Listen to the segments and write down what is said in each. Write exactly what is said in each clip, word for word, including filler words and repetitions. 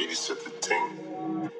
eighty-seven thing.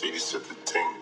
eighty-seven thing.